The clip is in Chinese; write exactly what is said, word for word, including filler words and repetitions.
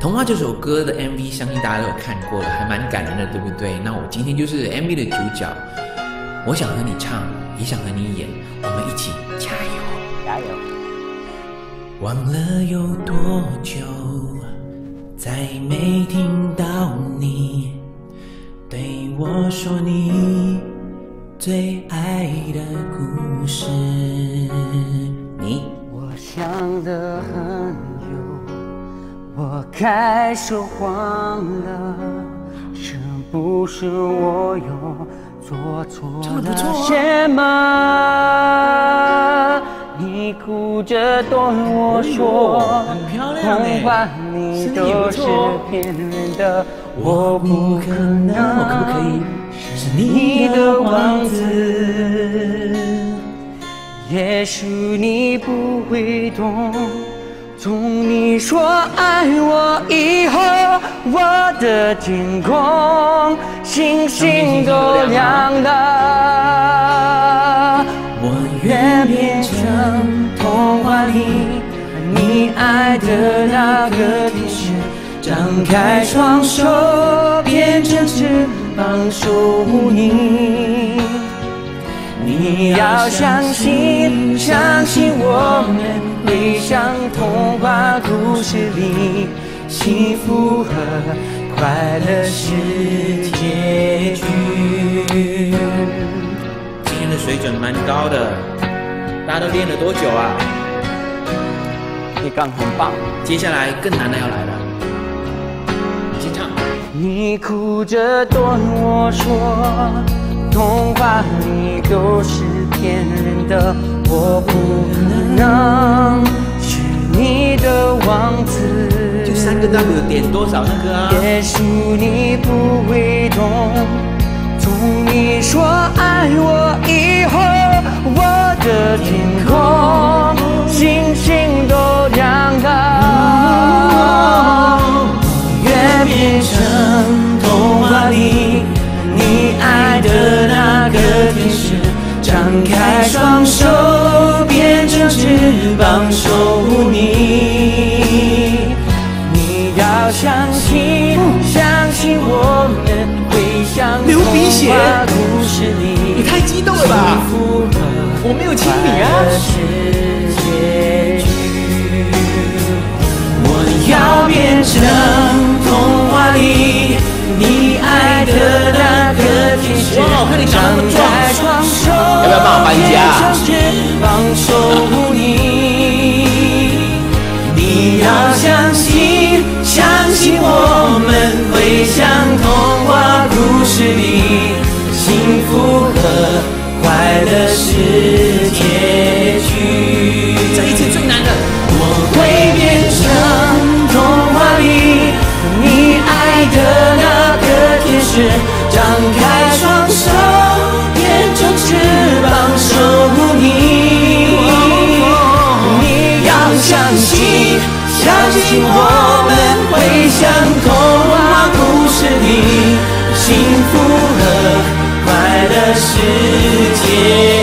童话这首歌的 M V 相信大家都有看过了，还蛮感人的，对不对？那我今天就是 M V 的主角，我想和你唱，也想和你演，我们一起加油加油！忘了有多久再没听到你对我说你最爱的故事，你我想得很久，我开始慌了，是不是我有做错了什么？啊、你哭着对我说，童话你都是骗人的，我不可能是你的王子。也许你不会懂，从你说爱我以后，我的天空星星都亮了。我愿变成童话里你爱的那个天使，张开双手变成翅膀守护你。你要相信，相信我们会像童话故事里幸福和快乐是结局。今天的水准蛮高的，大家都练了多久啊？你刚很棒，接下来更难的要来了。请唱。你哭着对我说，童话你都是骗人的，我不可能是你的王子。就三个 W 点多少那个啊？也许你不会懂，从你说爱我以后，我的天空星星都亮了。我愿变成童话里你爱的那个天使，张开双手变成翅膀守护你。你要相信，相信我们会像童话故事里，你太激动了吧？我没有亲你啊！我要变成童话里你爱的那。哇！我看你长得壮，要不要帮我搬家啊？你要相信，相信我们会像童话故事里，幸福和快乐是结局。这一次最难的，我会变成童话里你爱的那个天使。张开双手，变成翅膀守护你。你要相信，相信我们会像童话故事里，幸福和快乐世界。